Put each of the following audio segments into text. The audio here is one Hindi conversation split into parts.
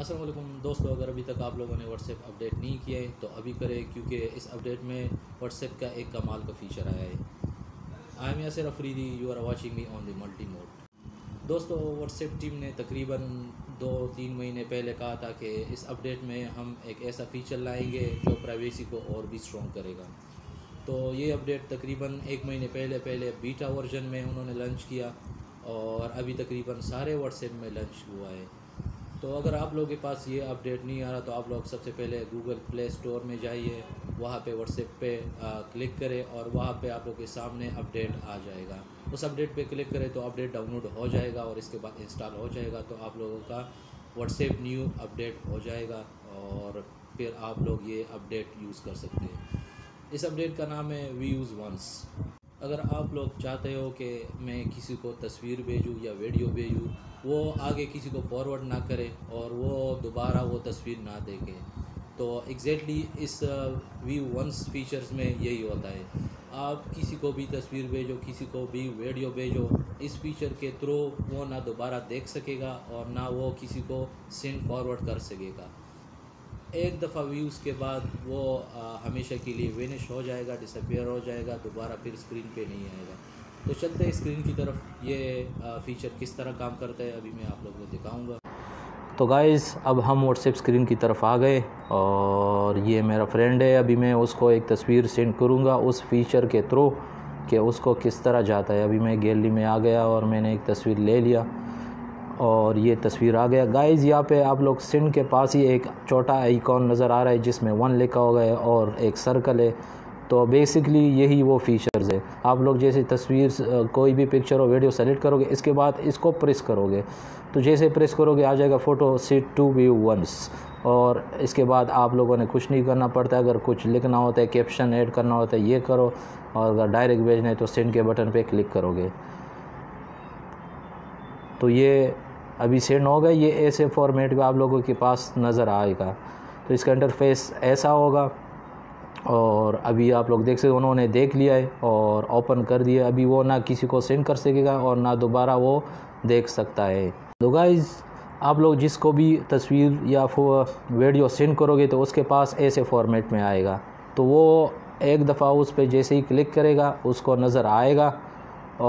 अस्सलाम वालेकुम दोस्तों, अगर अभी तक आप लोगों ने WhatsApp अपडेट नहीं किया है तो अभी करें, क्योंकि इस अपडेट में WhatsApp का एक कमाल का फ़ीचर आया है। I am Yasir Afridi, you are watching me on the multimode. दोस्तों, WhatsApp टीम ने तकरीबन 2-3 महीने पहले कहा था कि इस अपडेट में हम एक ऐसा फ़ीचर लाएंगे जो प्राइवेसी को और भी स्ट्रॉन्ग करेगा। तो ये अपडेट तकरीबन 1 महीने पहले बीटा वर्जन में उन्होंने लॉन्च किया और अभी तकरीबन सारे WhatsApp में लॉन्च हुआ है। तो अगर आप लोगों के पास ये अपडेट नहीं आ रहा तो आप लोग सबसे पहले गूगल प्ले स्टोर में जाइए, वहाँ पे WhatsApp पे क्लिक करें और वहाँ पे आप लोग के सामने अपडेट आ जाएगा। उस अपडेट पे क्लिक करें तो अपडेट डाउनलोड हो जाएगा और इसके बाद इंस्टॉल हो जाएगा। तो आप लोगों का WhatsApp न्यू अपडेट हो जाएगा और फिर आप लोग ये अपडेट यूज़ कर सकते हैं। इस अपडेट का नाम है व्यू वंस। अगर आप लोग चाहते हो कि मैं किसी को तस्वीर भेजूं या वीडियो भेजूं, वो आगे किसी को फॉरवर्ड ना करे और वो दोबारा वो तस्वीर ना देखे, तो एग्जैक्टली इस व्यू वंस फीचर्स में यही होता है। आप किसी को भी तस्वीर भेजो, किसी को भी वीडियो भेजो, इस फीचर के थ्रू वो ना दोबारा देख सकेगा और ना वो किसी को सेंड फॉरवर्ड कर सकेगा। एक दफ़ा व्यूज़ के बाद वो हमेशा के लिए वेनिश हो जाएगा, डिसअपियर हो जाएगा, दोबारा फिर स्क्रीन पे नहीं आएगा। तो चलते हैं स्क्रीन की तरफ, ये फ़ीचर किस तरह काम करता है अभी मैं आप लोगों को दिखाऊंगा। तो गाइज़, अब हम WhatsApp स्क्रीन की तरफ आ गए और ये मेरा फ्रेंड है, अभी मैं उसको एक तस्वीर सेंड करूँगा उस फ़ीचर के थ्रू कि उसको किस तरह जाता है। अभी मैं गैलरी में आ गया और मैंने एक तस्वीर ले लिया और ये तस्वीर आ गया। गाइज़, यहाँ पे आप लोग सेंड के पास ही एक छोटा आइकॉन नज़र आ रहा है जिसमें 1 लिखा होगा है और एक सर्कल है। तो बेसिकली यही वो फीचर्स है। आप लोग जैसे तस्वीर, कोई भी पिक्चर और वीडियो सेलेक्ट करोगे, इसके बाद इसको प्रेस करोगे, तो जैसे प्रेस करोगे आ जाएगा photo set to view once. और इसके बाद आप लोगों ने कुछ नहीं करना पड़ता। अगर कुछ लिखना होता है, कैप्शन ऐड करना होता है, ये करो, और अगर डायरेक्ट भेजना है तो सेंड के बटन पर क्लिक करोगे। तो ये अभी सेंड होगा, ये ऐसे फॉर्मेट में आप लोगों के पास नज़र आएगा। तो इसका इंटरफेस ऐसा होगा और अभी आप लोग देख सकते, उन्होंने देख लिया है और ओपन कर दिया। अभी वो ना किसी को सेंड कर सकेगा और ना दोबारा वो देख सकता है। तो गाइज़, आप लोग जिसको भी तस्वीर या वीडियो सेंड करोगे तो उसके पास ऐसे फॉर्मेट में आएगा। तो वो एक दफ़ा उस पर जैसे ही क्लिक करेगा उसको नज़र आएगा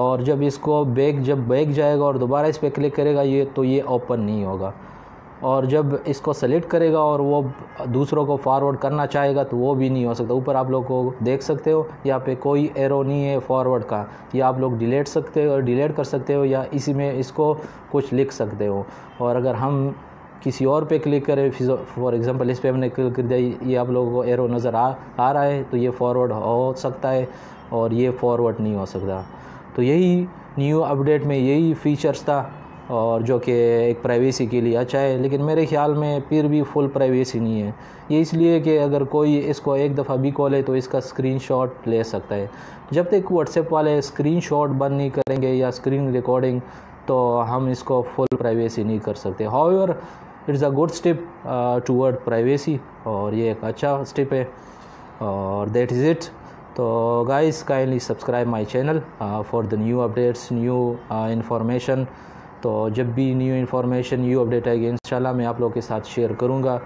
और जब इसको जब बैक जाएगा और दोबारा इस पर क्लिक करेगा ये, तो ये ओपन नहीं होगा। और जब इसको सेलेक्ट करेगा और वो दूसरों को फॉरवर्ड करना चाहेगा तो वो भी नहीं हो सकता। ऊपर आप लोग को देख सकते हो, यहाँ पे कोई एरो नहीं है फॉरवर्ड का। या आप लोग डिलीट कर सकते हो या इसी में इसको कुछ लिख सकते हो। और अगर हम किसी और पे क्लिक करें, फॉर एग्ज़ाम्पल इस पर हमने क्लिक कर दिया, ये आप लोगों को एरो नज़र आ रहा है, तो ये फॉरवर्ड हो सकता है और ये फॉरवर्ड नहीं हो सकता। तो यही न्यू अपडेट में यही फ़ीचर्स था और जो कि एक प्राइवेसी के लिए अच्छा है, लेकिन मेरे ख्याल में फिर भी फुल प्राइवेसी नहीं है। ये इसलिए कि अगर कोई इसको एक दफ़ा भी खोले तो इसका स्क्रीनशॉट ले सकता है। जब तक WhatsApp वाले स्क्रीनशॉट बंद नहीं करेंगे या स्क्रीन रिकॉर्डिंग, तो हम इसको फुल प्राइवेसी नहीं कर सकते। However it's a good step toward privacy, और ये एक अच्छा स्टेप है। और that is it. So guys, kindly subscribe my channel for the new updates, new information। तो जब भी न्यू इन्फॉर्मेशन, न्यू अपडेट आएगी इंशाल्लाह मैं आप लोगों के साथ शेयर करूँगा।